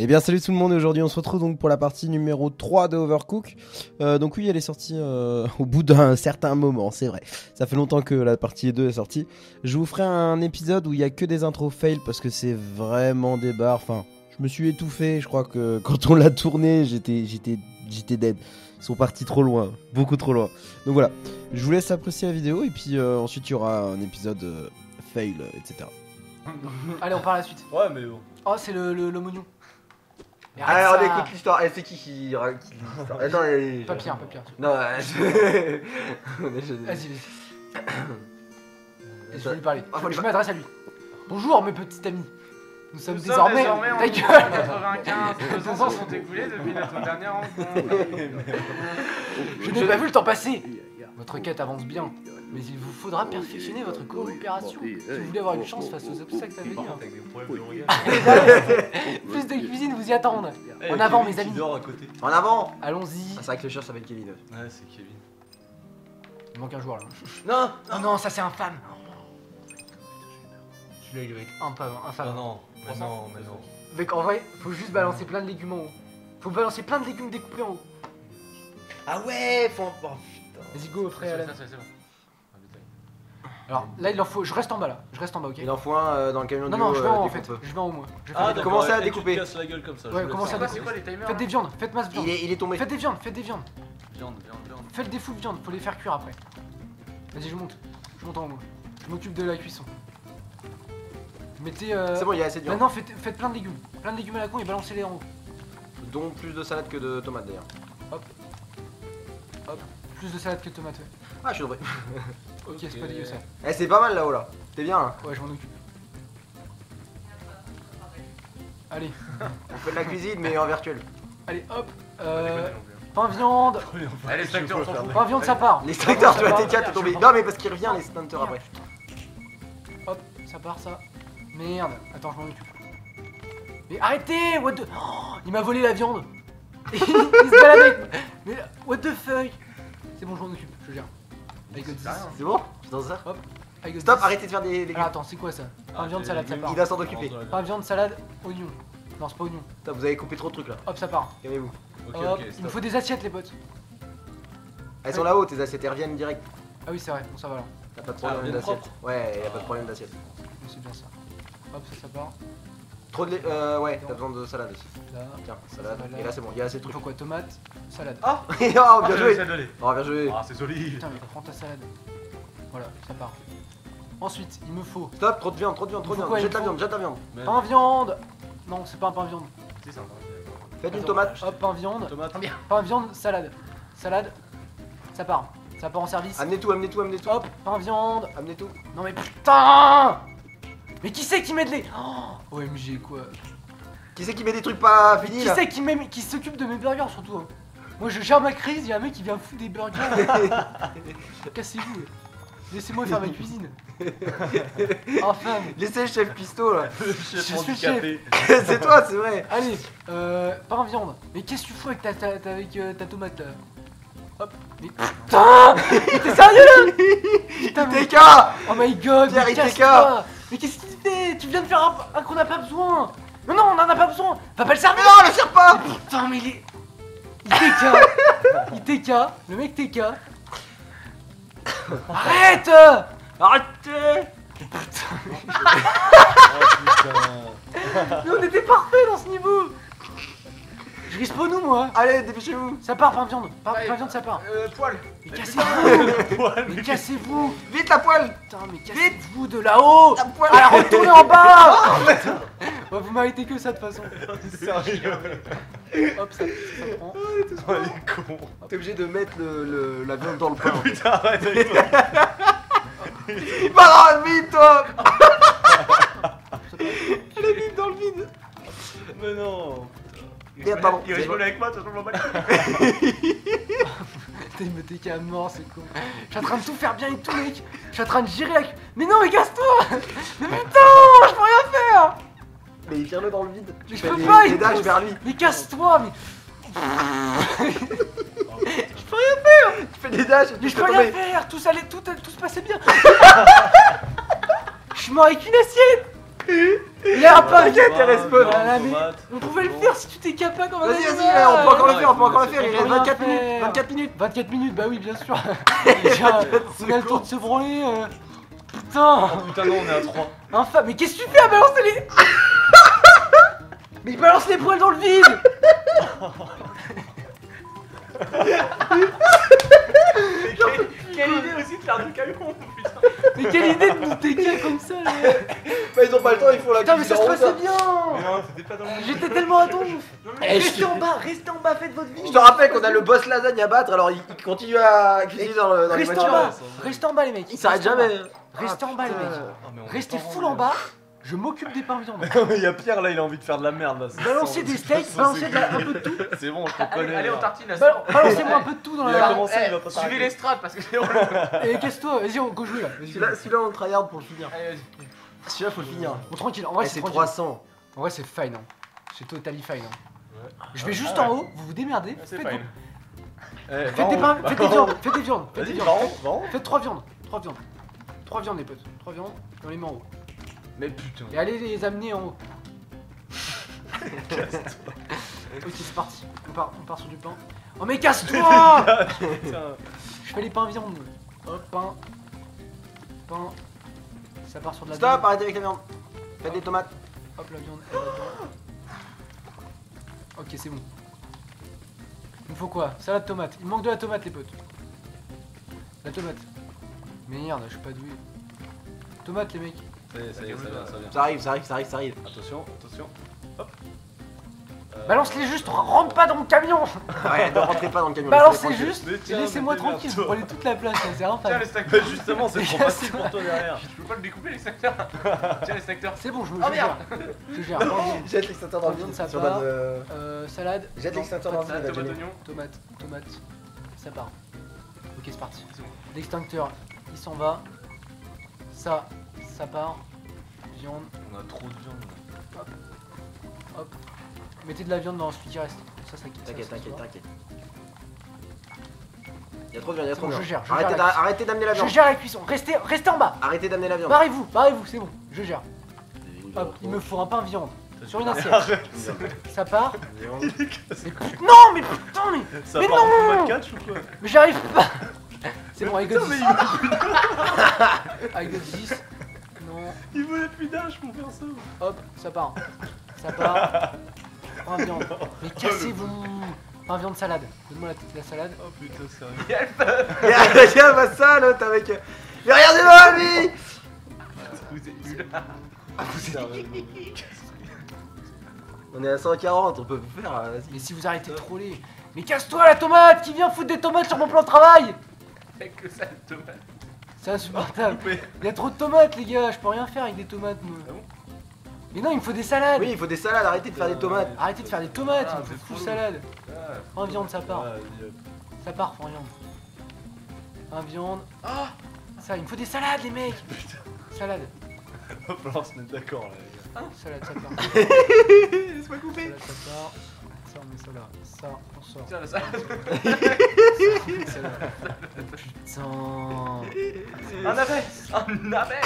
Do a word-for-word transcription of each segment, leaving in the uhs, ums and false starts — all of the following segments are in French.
Eh bien salut tout le monde, et aujourd'hui on se retrouve donc pour la partie numéro trois de Overcooked. Euh, donc oui, elle est sortie euh, au bout d'un certain moment, c'est vrai. Ça fait longtemps que la partie deux est sortie. Je vous ferai un épisode où il n'y a que des intros fail parce que c'est vraiment des barres. Enfin, je me suis étouffé, je crois que quand on l'a tourné, j'étais dead. Ils sont partis trop loin, beaucoup trop loin. Donc voilà, je vous laisse apprécier la vidéo et puis euh, ensuite il y aura un épisode euh, fail, et cetera. Allez, on part à la suite. Ouais, mais bon. Oh, c'est le, le, le mignon. Allez, on écoute l'histoire. C'est qui qui dit l'histoire? Non, pas Pierre, pas Pierre. Non, je... Vas-y, vas-y. Je vais lui parler. Je m'adresse à lui. Bonjour, mes petites amies. Nous sommes désormais... Ta gueule. Nos ans sont écoulés depuis notre dernière rencontre. Je n'ai pas vu le temps passer. Votre quête avance bien, mais il vous faudra perfectionner votre coopération si vous voulez avoir une chance face aux obstacles à venir. Plus de cuisine vous y attendent. En avant, mes amis. En avant. Allons-y. C'est vrai que le chien s'appelle Kevin. Ouais, c'est Kevin. Il manque un joueur là. Non, non, ça c'est infâme. Celui-là il est avec infâme. Non, mais non, mais non. Mec, en vrai, faut juste balancer plein de légumes en haut. Faut balancer plein de légumes découpés en haut. Ah ouais, faut... Vas-y, go, frère. Alors là, il leur faut. Je reste en bas là. Je reste en bas, ok. Il en faut un euh, dans le camion. Non, non, je vais en haut en fait. Je vais en haut moi. Ah, commencez à découper. Casse la gueule comme ça. Ouais, commencez à découper. Faites des viandes. Faites masse viande. Il est, il est tombé. Faites des viandes. Faites des viandes. Viande, viande, viande. Faites des fous de viande. Faut les faire cuire après. Vas-y, je monte. Je monte en haut. Je m'occupe de la cuisson. Mettez. Euh... C'est bon, il y a assez de viande. Maintenant, faites, faites plein de légumes. Plein de légumes à la con et balancez-les en haut. Dont plus de salade que de tomates d'ailleurs. Hop. Hop. Plus de salade que de tomates. Ah, je suis tombé. Ok, okay. C'est pas dégueu ça. Eh, c'est pas mal là-haut là. T'es bien là. Ouais, je m'en occupe. Allez. On fait de la cuisine mais en virtuel. Allez, hop. Euh, pain viande. Allez, les tracteurs, pain viande, ça part. Les tracteurs, tu vois, t'es quatre, t'es tombé. Non, mais parce qu'il revient les stunters après. Hop, ça part ça. Merde. Attends, je m'en occupe. Mais arrêtez, what the. Il m'a volé la viande. Il se balade avec. Mais what the fuck. C'est bon, je m'en occupe, je gère. C'est bon? Je danse ça? Hop. Stop, arrêtez de faire des... des... Alors, attends, c'est quoi ça? Pain, ah, viande, salade, ça part. Il va s'en occuper. Pain, viande, salade, oignon. Non, c'est pas oignon. Putain, vous avez coupé trop de trucs là. Hop, ça part. Calmez-vous. Okay, okay, il me faut des assiettes, les potes. Elles sont là-haut, tes assiettes, elles reviennent direct. Ah oui, c'est vrai, bon, ça va là. T'as pas de problème ah, d'assiette. Ouais, y'a pas de problème d'assiette. C'est bien ça. Hop, ça, ça part. Trop de lait, euh, ouais, t'as besoin de salade aussi. Là, tiens, salade. Et là, c'est bon, il y a assez de trucs. Il faut quoi, tomate, salade. Ah, oh, oh, bien joué. Oh, bien joué. Ah, c'est joli. Putain, mais prends ta salade. Voilà, ça part. Ensuite, il me faut. Stop, trop de viande, trop de viande, trop de viande. Jette la viande, jette la viande. Pain viande. Non, c'est pas un pain viande. C'est ça. Faites une tomate. Hop, pain viande. Pain viande, salade. Salade, ça part. Ça part en service. Amenez tout, amenez tout, amenez tout. Hop, pain viande. Amenez tout. Non, mais putain! Mais qui c'est qui met de les... Oh, O M G quoi. Qui c'est qui met des trucs pas finis? Qui c'est qui, qui s'occupe de mes burgers surtout hein. Moi je gère ma crise, y'a un mec qui vient me foutre des burgers. Cassez-vous. Laissez-moi faire ma cuisine. Enfin. Laissez le chef pisto là. Le chef handicapé. C'est toi, c'est vrai. Allez, euh, pain viande. Mais qu'est-ce que tu fous avec ta, ta, ta, avec, euh, ta tomate là? Hop. Mais putain. T'es sérieux là? Putain, mais... I T K. Oh my god. Pierre, mais I T K. Mais qu'est-ce qu'il fait? Tu viens de faire un, un qu'on n'a pas besoin. Non, non, on n'en a pas besoin. Va pas le servir. Non, le serre pas. Mais putain, mais il est... Il T K. Il T K. Le mec T K. Arrête. Arrêtez. Putain. Mais on était parfait dans ce niveau. Je respawn nous, moi. Allez, dépêchez-vous. Ça part, pain viande. Pain viande, ça part. Euh, poil. Mais cassez-vous. Mais cassez-vous. Vite, la poêle. Putain, mais cassez-vous de là-haut. La poêle. Alors, retournez en bas. Bah, vous m'arrêtez que ça, de toute façon. Sérieux. Hop, ça prend. Oh, il est con. T'es obligé de mettre la viande dans le pain. Putain, arrête avec toi. Bah, dans le vide, toi. Elle est vide dans le vide. Mais non. Il rigole avec moi, toi je m'en bats. Putain, il me t'es qu'à mort, c'est con. Je suis en train de tout faire bien et tout, mec. Je suis en train de gérer avec... Mais non, mais casse-toi. Mais putain, je peux rien faire. Mais il tire le dans le vide. Mais je peux pas, il dash vers lui. Mais casse-toi, mais... Je peux rien faire. Tu fais des dashs. Mais je peux rien faire, tout allait, tout se passait bien. Je suis mort avec une assiette. L'air pas t'intéresse pas. Vous pouvez le faire si tu t'es capable quand même. Vas-y, vas-y, on peut encore le faire, on peut encore le faire. Il reste vingt-quatre minutes. vingt-quatre minutes. vingt-quatre minutes, bah oui, bien sûr. On a le temps de se branler. Putain. Putain, non, on est à trois. Infâme, mais qu'est-ce que tu fais à balancer les. Mais il balance les poils dans le vide. Quelle idée aussi de faire de camion, putain. Mais quelle idée de monter quelqu'un comme ça là. Bah ils ont pas le temps, ils font la cuisine. Putain mais ça se passait bien. Mais non, c'était pas dans le monde. J'étais tellement à ton. Restez en bas, restez en bas, faites votre vie. Je te rappelle qu'on a le boss lasagne à battre, alors il continue à cuisiner dans le. Restez en bas, restez en bas les mecs. Il s'arrête jamais. Restez en bas les mecs. Restez full en bas. Je m'occupe des pains viandes. Non mais y'a Pierre là, il a envie de faire de la merde là. Balancez des steaks, balancez un peu de tout. C'est bon, je te connais. Allez, on tartine là. Balancez-moi un peu de tout dans la. Il a commencé, il va pas s'arrêter. Suivez les strates parce que c'est relou. Et casse-toi, vas-y, on go jouer là. Celui-là, on tryhard pour le finir. Allez, vas-y. Celui-là, faut le finir. Bon, tranquille, en vrai c'est trois cents. En vrai c'est fine, hein. C'est totally fine, hein. Je vais juste en haut, vous vous démerdez. Faites des pains, faites des viandes, faites des viandes, faites des viandes. Faites trois viandes, trois viandes. trois viandes les potes, trois viandes, on les met en haut. Mais putain. Et allez les amener en haut. Casse-toi. Ok c'est parti, on part, on part sur du pain. Oh mais casse-toi. Je fais les pains viande. Hop, pain. Pain. Ça part sur de la viande. Stop, arrêtez avec la viande. Faites des tomates. Hop la viande. Ok c'est bon. Il faut quoi? Salade tomate. Il manque de la tomate les potes. La tomate. Mais merde, je suis pas doué. Tomate les mecs. Ça y est, ça y est, ça vient, ça vient. Ça arrive, ça arrive, ça arrive, ça arrive. Attention, attention. Hop. Euh... Balance-les juste, rentre pas dans mon camion. Ouais, ne rentrez pas dans le camion. Balance-les juste, laissez-moi tranquille, vous prenez toute la place, c'est infâme. Tiens les justement, c'est trop facile pour toi derrière. Je peux pas le découper les secteurs. Tiens les secteurs. C'est bon, je me gère. Je gère. Jette l'extincteur dans le vide, ça part. Euh, salade. Jette l'extincteur dans le vide. Tomate, oignon. Tomate, tomate. Ça part. Ok, c'est parti. L'extincteur, il s'en va. Ça. Ça part, viande. On a trop de viande là. Hop, hop. Mettez de la viande dans celui qui reste. Ça, ça quitte. T'inquiète, t'inquiète, t'inquiète. Y'a trop de viande, y'a trop de viande. Je gère, je arrêtez gère. Arrêtez d'amener la viande. Je gère la cuisson. Restez, restez en bas. Arrêtez d'amener la viande. Barrez-vous, barrez-vous, c'est bon. Je gère. Hop, il me faut un pain viande. Sur une assiette. Ça part. Il est non, mais putain, mais. Ça mais part non en quatre, ou quoi. Mais j'arrive pas. C'est bon, avec dix. Avec dix. Il voulait plus d'âge mon perso. Hop, ça part. Ça part. Pain viande. Mais cassez-vous. Pain viande salade. Donne-moi la, la salade. Oh putain, sérieux. Tiens, ma sale, l'autre avec. Mais regardez-moi, lui. Vous êtes nul. On est à cent quarante, on peut vous faire. Mais si vous arrêtez de troller. Mais casse-toi la tomate qui vient foutre des tomates sur mon plan de travail. Fait que ça, la tomate. C'est insupportable. Il y a trop de tomates les gars, je peux rien faire avec des tomates moi. Ah bon. Mais non, il me faut des salades. Oui, il faut des salades, arrêtez de faire des tomates. Arrêtez de faire des tomates, ah, il me faut full salade. Un viande, ça part. Ça part, un viande. Un viande. Ah ça, il me faut des salades les mecs. Putain. Salade. On va falloir se mettre d'accord là les gars. Ah. Salade, ça part. Laisse-moi couper. Salade, ça part. Ça, on met ça là. Ça, on sort. Tiens, la salade. Putain. Un navet. Un navet.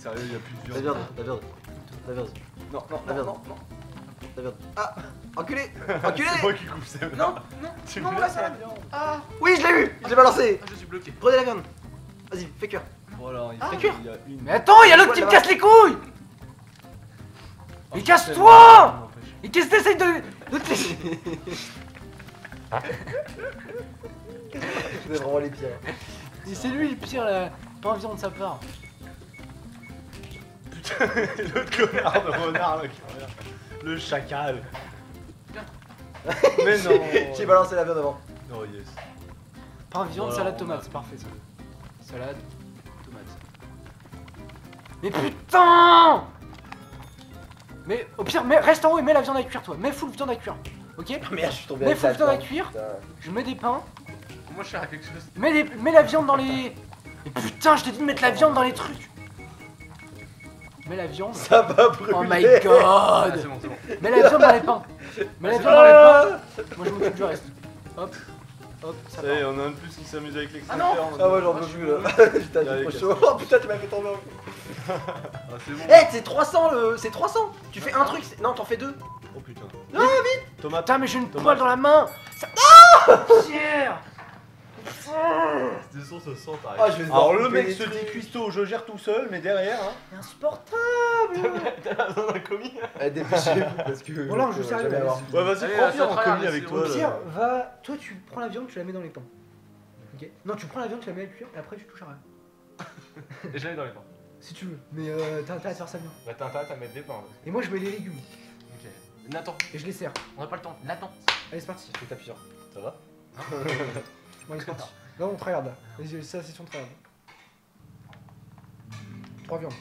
Sérieux, y'a plus de viande. La viande, la viande. La viande. Non, non, la viande. Non, non. La viande. Ah. Enculé. Enculé. C'est moi qui coupe ça. Non, non. Tu non, la salade. Ah. Oui, je l'ai eu. Je l'ai balancé. Ah, je suis bloqué. Prenez la viande. Vas-y, fais cœur. Voilà, il fait cœur. Mais attends, y'a l'autre qui me casse les couilles. Mais casse-toi. Et qu'est-ce que t'essayes de... de te laisser. Je vais vraiment les pires. Mais c'est lui le pire là. Pain viande ça part. Putain, l'autre connard de renard là qui revient. Le chacal. Mais non. J'ai balancé la viande avant. Oh yes. Pain viande, voilà, salade, tomate, a... c'est parfait ça. Salade, tomate. Mais putain. Mais au pire, mais reste en haut et mets la viande à cuire toi. Mets full viande à cuire. Ok. Merde, je suis tombé. Mets full viande à cuire. Putain. Je mets des pains. Moi je suis à quelque chose. Mets, les, mets la viande dans les. Mais putain, je t'ai dit de mettre la viande dans les trucs. Mets la viande. Ça va brûler. Oh my god. Ah, c'est bon, c'est bon. Mets la viande dans les pains. Mets la viande dans les pains. Moi je m'occupe du reste. Hop. Hop, ça va. On a un de plus qui s'amuse avec l'extincteur. Ah non. Ah ouais, j'en peux plus là. Putain, j'ai trop chaud. Oh putain, tu m'as fait tomber en cul. Ah c'est bon. Eh, c'est trois cents le. C'est trois cents. Tu fais un truc. Non, t'en fais deux. Oh putain. Non, vite. Thomas. Putain, mais j'ai une poêle dans la main. Ah pierre. Des sources sans tarif. Alors le mec se dit cuistot, je gère tout seul, mais derrière, hein. Insupportable. T'as besoin d'un commis. Dépêchez-vous parce que. Bon là, je sais rien. Ouais, vas-y, prends viande en commis avec toi. Pierre, va. Toi, tu prends la viande, tu la mets dans les pains. Ok. Non, tu prends la viande, tu la mets à cuire, et après tu touches à rien. Et je la mets dans les pains. Si tu veux. Mais t'as intérêt à faire ça bien. Bah t'as intérêt à mettre des pains. Et moi, je mets les légumes. Ok. Nathan. Et je les sers. On n'a pas le temps. Nathan. Allez, c'est parti. Je t'appuie. Ça va. Bon, c'est parti. Là, on tryhard. Vas-y, c'est la session tryhard. Trois viandes.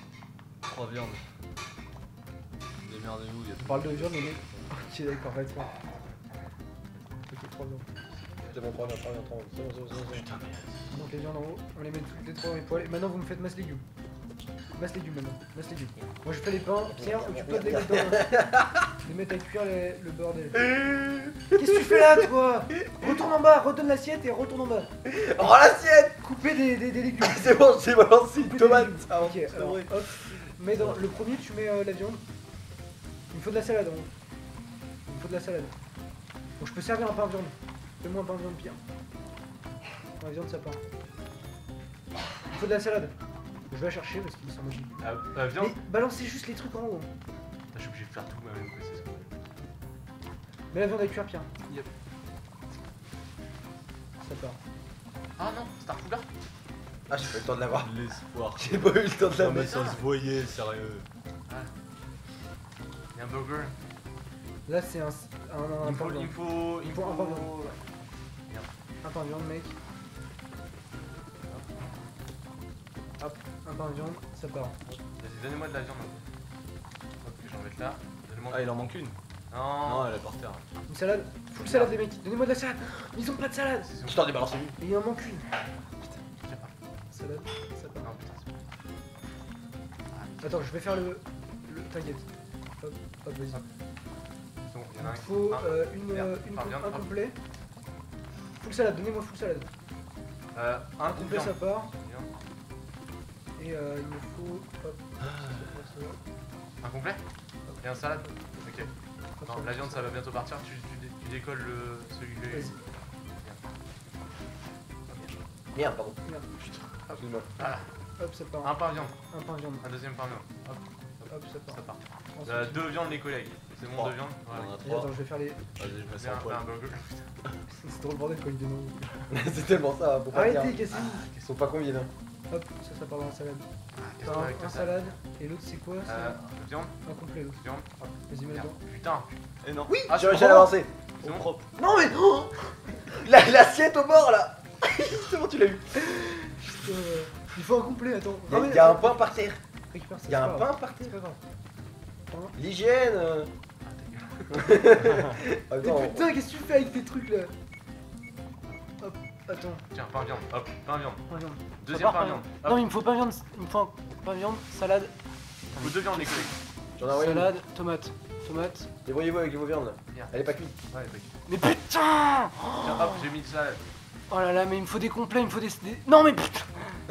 Trois viandes. Démerdez-vous, y'a tout. On parle de viande, mais. Ok, d'accord, va-t'en. Ok, trois viandes. C'est bon, trois viandes, trois viandes, trois viandes. Putain, mais. Donc, les viandes en haut, on les met toutes les trois dans les poêles. Maintenant, vous me faites masse légumes. Masse légumes, maintenant. Masse légumes. Moi, je fais les pains. Pierre, occupe-toi de les mettre dans. Les mettre à cuire les... le bordel. Qu'est-ce que tu fais là, toi? Retourne en bas, redonne l'assiette et retourne en bas. Rends l'assiette. Couper des, des, des légumes. C'est bon, j'ai balancé une tomate. Ah, ok, alors vrai. Hop. Mais dans le premier, tu mets euh, la viande. Il me faut de la salade. Hein. Il me faut de la salade. Bon, je peux servir un pain de viande. Fais-moi un pain de viande, Pierre. La viande, ça part. Il me faut de la salade. Je vais la chercher parce qu'ils sont magiques. La, la viande. Et balancez juste les trucs en haut. Je suis obligé de faire tout moi-même, c'est ce que je veux. Mais la viande à cuire, Pierre. Yep. Ça part. Ah non, c'est un poulet. Ah, j'ai pas eu le temps de l'avoir. L'espoir. J'ai pas eu le temps de l'avoir. Non, mais ça se voyait, sérieux. Ah. Il y a un burger. Là, c'est un. un, un il, faut, il faut. Il faut. Un pain de viande. Un pain de viande, mec. Hop, un pain de viande, ça part. Vas-y, donnez-moi de la viande. Là, ah, il en manque une. Non, non, elle est par terre. Une salade. Full salade, les mecs. Donnez-moi de la salade. Ils ont pas de salade. Je t'en débalance une. Il en manque une. Putain, j'ai pas. Salade, ça part. Non, putain, c'est bon. Attends, je vais faire le. le... T'inquiète. Hop, hop, vas-y. Il me faut euh, une, euh, une, un complet. Full salade, donnez-moi full salade. Euh, un complet, ça part. Et euh, il me faut. Hop. Un complet? Et un salade? Ok. Non, la viande ça va bientôt partir, tu, tu, tu décolles le, celui que... Vas-y. Merde, pardon. Merde. Putain. Ah. Hop, ça part. Un pain viande. Un pain viande. Un deuxième pain viande. Hop. Hop, hop ça part. Ça part. Ensuite, euh, deux viandes les collègues. C'est bon, deux viandes? Ouais, on a trois. Attends, je vais faire les... Vas-y, je passe un poil. C'est trop le bordel quand il dit non. C'est tellement ça, pour pas dire. Arrêtez, Cassie. Ils sont pas combien, hein. Hop, ça, ça part dans la salade. Ah, un, avec un salade, et l'autre c'est quoi ça? Euh, viande. Un complet, l'autre. Viande. Vas-y, mets-le dedans. Putain, putain. Non. Oui, ah, j'ai réussi à l'avancer. C'est mon propre. Non mais oh l'assiette au bord là. Justement, tu l'as vu. Putain, il faut un complet, attends. Il y a, ah, y a un pain par terre. Il y a un pain par terre. L'hygiène. Mais putain, qu'est-ce que tu fais avec tes trucs là? Hop. Attends. Tiens, pain viande, hop, pain viande. Pain viande. Deuxième part, pain viande. Hop. Non, il me faut pain viande, il me faut un pain viande, salade. Il me faut deux viandes les collègues. Salade, une. tomate, tomate. Débrouillez-vous avec vos viandes là. Merde. Elle est pas cuite. Ouais, elle est pas cuite. Mais putain oh. Tiens, hop, j'ai mis de salade. Oh là là, mais il me faut des complets, il me faut des. des... Non, mais putain.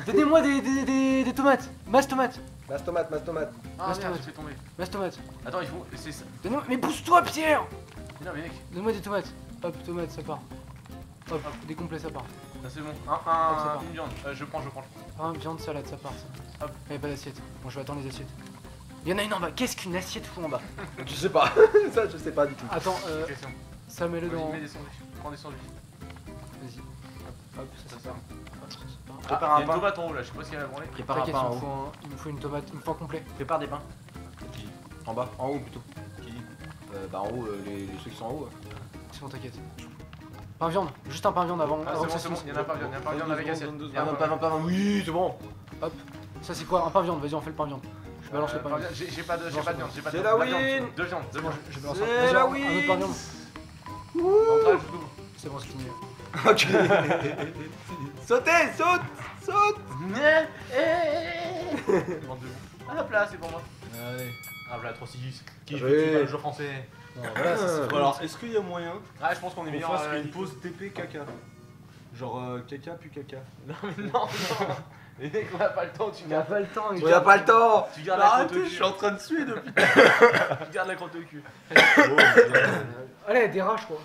Donnez-moi des, des, des, des tomates. Masse tomate. Masse tomate, masse tomate. Ah, masse tomate, je fais tomber. Masse tomate. Attends, il faut. C'est ça. Mais pousse-toi, Pierre. Mais non, mais mec. Donne-moi des tomates. Hop, tomates, ça part. Hop, des complets ça part. Ah, c'est bon, un, un, hop, part. une viande, euh, je prends, je prends. Un viande, salade, ça part ça. Hop. Il n'y a pas d'assiette. Bon, je vais attendre les assiettes. Il y en a une en bas, qu'est-ce qu'une assiette fout en bas? Je sais pas, ça je sais pas du tout. Attends, euh, ça met le dans... Mets des sandwichs, prends des sandwichs. Vas-y. Hop, hop, ça, ça, ça, ça, ça part. Prépare ah, un y a pain. Une tomate en haut là, je sais pas ce qu'elle va branler. Prépare un pain en haut. Il me faut une tomate, il me faut un complet. Prépare des pains. Qui? En bas, en haut plutôt. Qui? euh, Bah en haut, euh, les, les ceux qui sont en haut. C'est bon, t'inquiète. Pain viande, juste un pain viande avant. Ah, c'est bon, c'est bon, il y en a pas viande, il y en a pas viande avec assiette. Ah non, pas viande, pas viande, oui, c'est bon. Hop, ça c'est quoi? Un pain viande, vas-y, on fait le pain viande. Je balance le pain viande. J'ai pas de viande, j'ai pas de viande. C'est la win! Deux viandes, deux viandes. C'est la win! Un autre pain viande. Ouh! C'est bon, c'est fini. Ok. Sautez, saute, saute! Hop là, c'est pour moi. Allez. Ah voilà, trois six qui joue le jeu français. Non, voilà, ah, est alors, est-ce qu'il y a moyen? Ah, je pense qu'on est meilleur. Une pause T P K K. Genre euh, caca puis caca. Non mais non, non. Les mecs, on n'a pas le temps, tu n'as pas le temps. On n'a pas le temps. Tu gardes la crotte au cul. Je suis en train de suer depuis. Tu gardes la crotte au cul. Allez, des rats, je crois.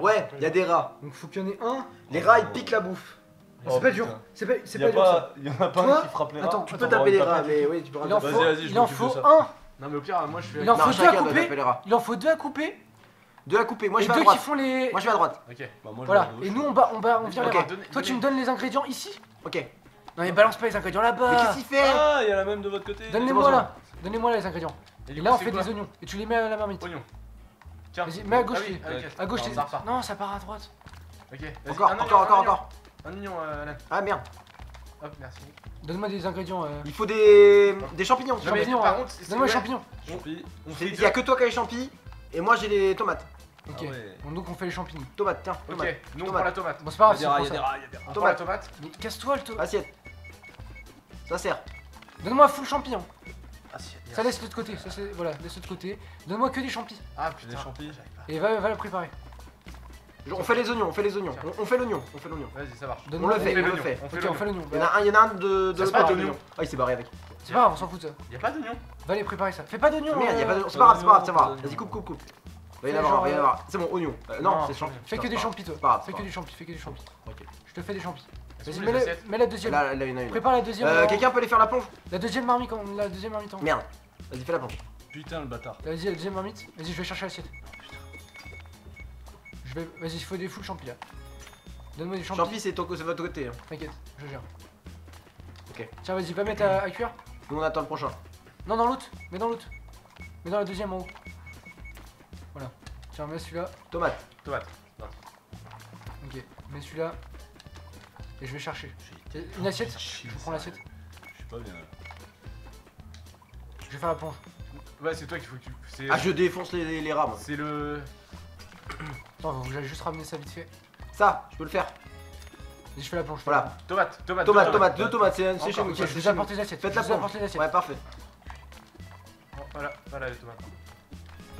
Ouais, il y a des rats. Donc faut qu'il y en ait un. Les rats, ils piquent la bouffe. C'est oh pas dur, c'est pas, pas dur ça. Il y en a pas un qui frappe les rats. Attends, tu peux taper les rats, mais oui, tu peux rater. Vas-y, vas-y, je m'occupe de ça. Il en faut un. Non mais au pire, moi je fais... Il en faut deux à couper. Il en faut deux à couper. Deux à couper, moi je vais à droite. Moi je vais à droite. Ok. Voilà, et nous on bat, on bat, on vient les rats. Toi tu me donnes les ingrédients ici. Ok. Non mais balance pas les ingrédients là-bas. Mais qu'est-ce qu'il fait? Ah, il y a la même de votre côté. Donnez-moi là, donnez-moi là les ingrédients. Et là on fait des oignons, et tu les mets à la marmite. Oignons. Tiens. Vas-y, mets à gauche. À gauche. Non, ça part à droite. Ok. Encore, encore, encore, encore. Un oignon, euh, Alain. Ah merde. Hop, merci. Donne-moi des ingrédients. Euh... Il faut des, des champignons. Non, champignons par contre, donne-moi les champignons. Champi... On... Il n'y a que toi qui as les champignons et moi j'ai les tomates. Ok. Ah ouais. Donc on fait les champignons. Tomates, tiens. Ok. Tomate. Nous on prend la tomate. Bon c'est pas grave. Il y a des rats, il y a des rats. Tomate, tomate. Mais casse-toi le tomate. Assiette. Ça sert. Donne-moi full champignon. Assiette. Ça laisse l'autre côté. Ça c'est voilà, laisse l'autre côté. Donne-moi que des champignons. Ah putain. Des champignons. Et va, va la préparer. On fait les oignons, on fait les oignons, on fait l'oignon, on fait l'oignon. Vas-y, ça marche. On le fait, on le fait. Ok, on fait l'oignon. Il y en a un de l'oignon. Ah, il s'est barré avec. C'est pas grave, on s'en fout de ça. Y'a pas d'oignon. Va les préparer ça. Fais pas d'oignon. Merde, y'a pas d'oignon. C'est pas grave, c'est pas grave, ça va. Vas-y, coupe, coupe, coupe. Va y en avoir, va y en avoir. C'est bon, oignon. Non, c'est champi. Fais que des champis, toi. Fais que des champis, fais que des champis. Ok. Je te fais des champis. Vas-y, mets la deuxième. Là, là, y'en a une. Prépare la deuxième. Quelqu'un peut aller faire la planche. La deuxième marmite, la deuxième marmite. Merde. Vas-y, fais la planche. Putain, le bâtard. Vas-y, la deuxième marmite. Vas-y, je vais chercher l'assiette. Vas-y, il faut des full champis là. Donne-moi des champis. Champis, c'est votre côté. Hein. T'inquiète, je gère. Ok. Tiens, vas-y, va mettre à, à cuire. Nous, on attend le prochain. Non, dans l'autre. Mets dans l'autre. Mets dans la deuxième en haut. Voilà. Tiens, mets celui-là. Tomate. Tomate. Non. Ok, mets celui-là. Et je vais chercher. Une assiette. Je prends l'assiette. Je suis pas bien là. Je vais faire la planche. Ouais, c'est toi qu'il faut que tu. Ah, je défonce les, les rames. C'est le. Attends, vous allez juste ramener ça vite fait. Ça, je peux le faire. Et je fais la planche. Voilà. Tomate, tomate, tomate, tomate, deux tomates, c'est chez moi. Ok, je déjà apporté les assiettes. Faites la planche. Ouais, parfait. Voilà, voilà les tomates.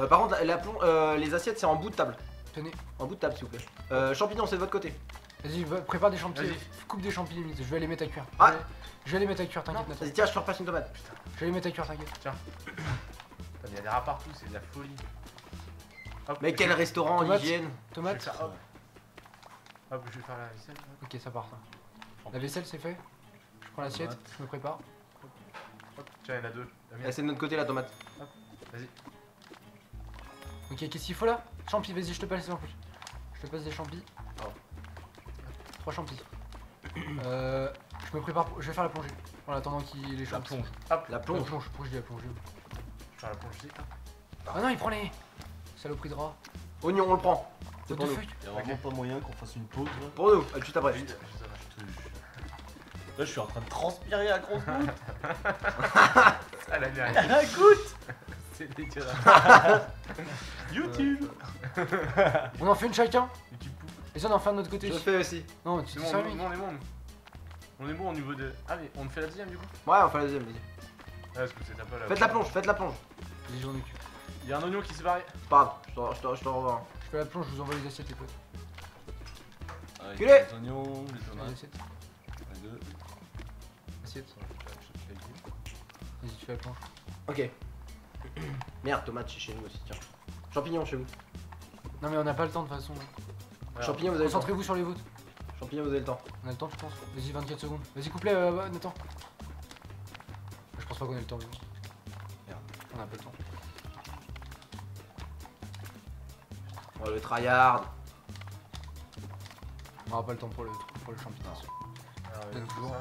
Euh, par contre, la plomb, euh, les assiettes, c'est en bout de table. Tenez. En bout de table, s'il vous plaît. Euh, champignons, c'est de votre côté. Vas-y, prépare des champignons. Coupe des champignons, limite. Je vais les mettre à cuire. Ah. Je vais les mettre à cuire, t'inquiète. Vas-y, tiens, je te repasse une tomate. Putain. Je vais les mettre à cuire, t'inquiète. Tiens. Il y a des rats partout, c'est de la folie. Hop, mais quel restaurant en hygiène. Tomate. Faire, hop. Hop, je vais faire la vaisselle. Ok, ça part. Ça. La vaisselle, c'est fait. Je prends l'assiette, je me prépare. Hop. Tiens, il y en a deux. Ah, c'est de notre côté la tomate. Vas-y. Ok, qu'est-ce qu'il faut là? Champis, vas-y, je te passe les champis. Je te passe des champis. Oh. Trois champis. euh, je me prépare, je vais faire la plongée. En attendant qu'il les champis. La plonge. Hop. La plonge. La plonge. Pourquoi je dis la plongée? Je vais faire la plonge ici. Ah non, il prend les... Saloperie de rat. Oignon, on le prend. C'est pour nous. Y'a vraiment pas moyen qu'on fasse une pause. Pour nous, juste après. Là, je suis en train de transpirer à grosse goutte. À la dernière. À la goutte. C'est dégueulasse. YouTube. On en fait une chacun. Et ça, on en fait un de notre côté. Je le fais aussi. Non, tu sais, on est bon. On est bon au niveau de. Ah, mais on fait la deuxième du coup. Ouais, on fait la deuxième. Faites la plonge, faites la plonge. Les gens du cul. Y'a un oignon qui se barre. Pardon, je t'en je te revois. Je fais la plonge, je vous envoie les assiettes les potes. Ah, les oignons, les tomates. Les assiettes. Les deux. Assiettes. Vas-y, tu fais la plonge. Ok. Merde, tomates chez nous aussi, tiens. Champignons chez vous. Non mais on n'a pas le temps de toute façon. Ouais, champignons, vous avez le temps. Concentrez-vous sur les vôtres. Champignons, vous avez le temps. On a le temps, je pense. Vas-y, vingt-quatre secondes. Vas-y, coupe-les, euh, Nathan. Je pense pas qu'on ait le temps. Merde, on a pas le temps. Oh le tryhard. On aura pas le temps pour le, pour le champignon. Ah ouais, toujours.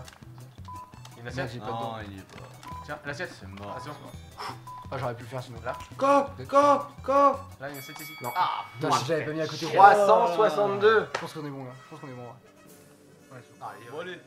Il y a une assiette. Non, non, il y est pas. Tiens, l'assiette. C'est mort. Ah, c'est mort. Ah, j'aurais pu le faire sinon. Là. Cop, cop, cop. Là, il y a une assiette ici. Non. Ah, putain, si j'avais pas mis à côté. trois cent soixante-deux. Je pense qu'on est bon là. Je pense qu'on est bon là. Ouais, allez, bon, allez.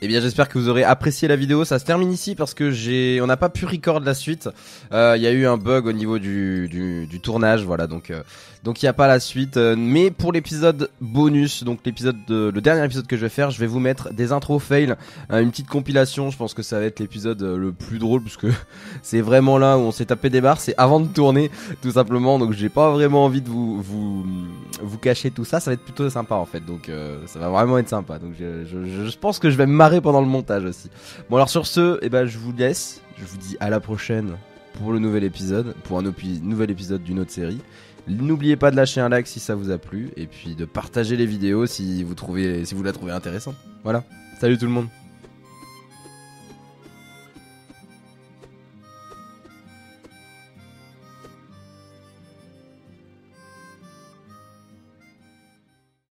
Eh bien j'espère que vous aurez apprécié la vidéo. Ça se termine ici parce que j'ai, on n'a pas pu record la suite. Il euh, y a eu un bug au niveau du, du, du tournage, voilà. Donc euh, donc il n'y a pas la suite. Euh, mais pour l'épisode bonus, donc l'épisode, de... le dernier épisode que je vais faire, je vais vous mettre des intros fail, euh, une petite compilation. Je pense que ça va être l'épisode le plus drôle parce que c'est vraiment là où on s'est tapé des barres. C'est avant de tourner, tout simplement. Donc j'ai pas vraiment envie de vous vous vous cacher tout ça. Ça va être plutôt sympa en fait. Donc euh, ça va vraiment être sympa. Donc je, je, je pense que je vais me marrer pendant le montage aussi. Bon alors sur ce, eh ben, je vous laisse, je vous dis à la prochaine pour le nouvel épisode, pour un nouvel épisode d'une autre série. N'oubliez pas de lâcher un like si ça vous a plu et puis de partager les vidéos si vous, trouvez, si vous la trouvez intéressante. Voilà, salut tout le monde.